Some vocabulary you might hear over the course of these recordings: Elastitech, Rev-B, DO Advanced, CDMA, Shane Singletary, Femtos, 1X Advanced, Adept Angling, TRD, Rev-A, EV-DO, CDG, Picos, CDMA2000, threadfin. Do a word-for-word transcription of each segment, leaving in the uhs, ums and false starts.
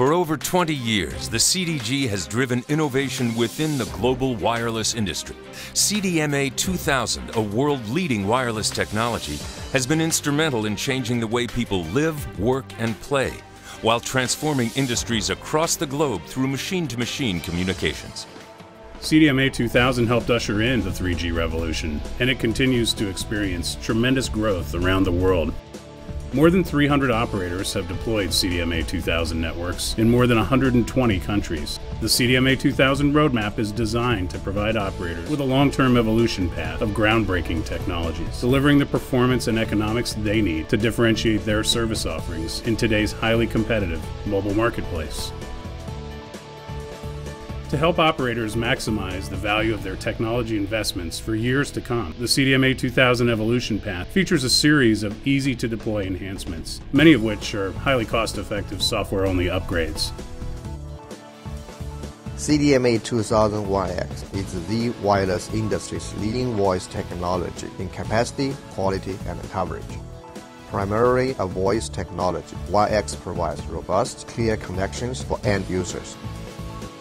For over twenty years, the C D G has driven innovation within the global wireless industry. C D M A two thousand, a world-leading wireless technology, has been instrumental in changing the way people live, work, and play, while transforming industries across the globe through machine-to-machine communications. C D M A two thousand helped usher in the three G revolution, and it continues to experience tremendous growth around the world. More than three hundred operators have deployed C D M A two thousand networks in more than one hundred twenty countries. The C D M A two thousand roadmap is designed to provide operators with a long-term evolution path of groundbreaking technologies, delivering the performance and economics they need to differentiate their service offerings in today's highly competitive mobile marketplace. To help operators maximize the value of their technology investments for years to come, the C D M A two thousand evolution path features a series of easy-to-deploy enhancements, many of which are highly cost-effective software-only upgrades. C D M A two thousand one X is the wireless industry's leading voice technology in capacity, quality, and coverage. Primarily a voice technology, one X provides robust, clear connections for end users.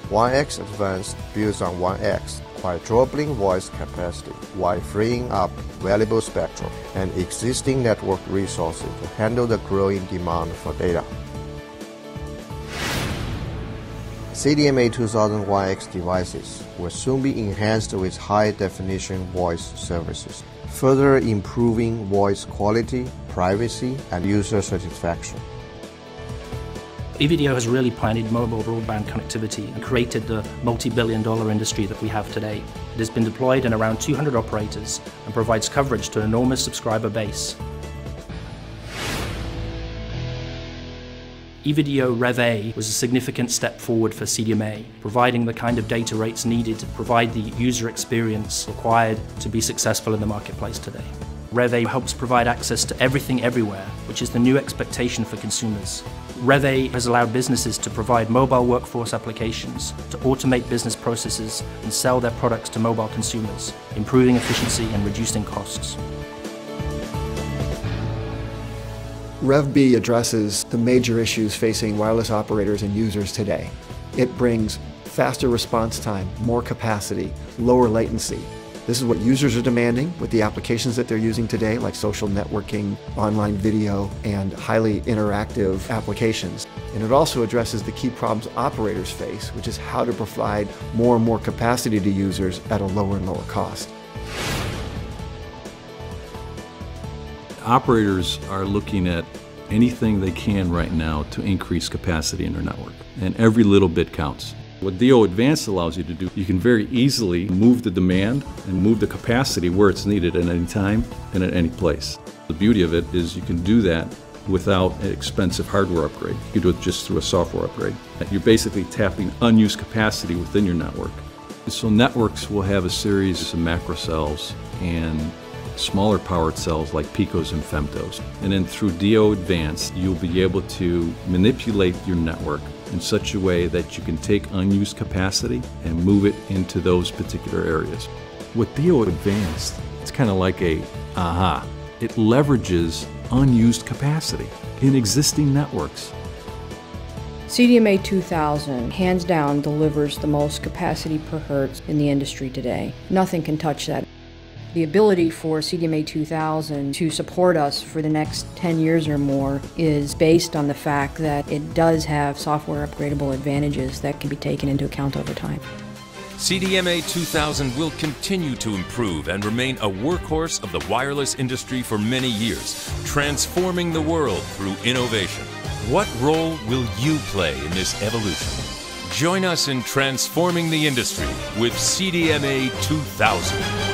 one X Advanced builds on one X, quadrupling voice capacity while freeing up valuable spectrum and existing network resources to handle the growing demand for data. C D M A two thousand one X devices will soon be enhanced with high-definition voice services, further improving voice quality, privacy, and user satisfaction. E V D O has really pioneered mobile broadband connectivity and created the multi-billion dollar industry that we have today. It has been deployed in around two hundred operators and provides coverage to an enormous subscriber base. E V D O Rev-A was a significant step forward for C D M A, providing the kind of data rates needed to provide the user experience required to be successful in the marketplace today. Rev-A helps provide access to everything everywhere, which is the new expectation for consumers. Rev-A has allowed businesses to provide mobile workforce applications, to automate business processes and sell their products to mobile consumers, improving efficiency and reducing costs. Rev-B addresses the major issues facing wireless operators and users today. It brings faster response time, more capacity, lower latency. This is what users are demanding with the applications that they're using today, like social networking, online video, and highly interactive applications. And it also addresses the key problems operators face, which is how to provide more and more capacity to users at a lower and lower cost. Operators are looking at anything they can right now to increase capacity in their network, and every little bit counts. What D O Advanced allows you to do, you can very easily move the demand and move the capacity where it's needed at any time and at any place. The beauty of it is you can do that without an expensive hardware upgrade. You can do it just through a software upgrade. You're basically tapping unused capacity within your network. So networks will have a series of macro cells and smaller powered cells like Picos and Femtos. And then through D O Advanced, you'll be able to manipulate your network in such a way that you can take unused capacity and move it into those particular areas. With D O Advanced, it's kind of like a aha. It leverages unused capacity in existing networks. C D M A two thousand hands down delivers the most capacity per hertz in the industry today. Nothing can touch that. The ability for C D M A two thousand to support us for the next ten years or more is based on the fact that it does have software upgradable advantages that can be taken into account over time. C D M A two thousand will continue to improve and remain a workhorse of the wireless industry for many years, transforming the world through innovation. What role will you play in this evolution? Join us in transforming the industry with C D M A two thousand.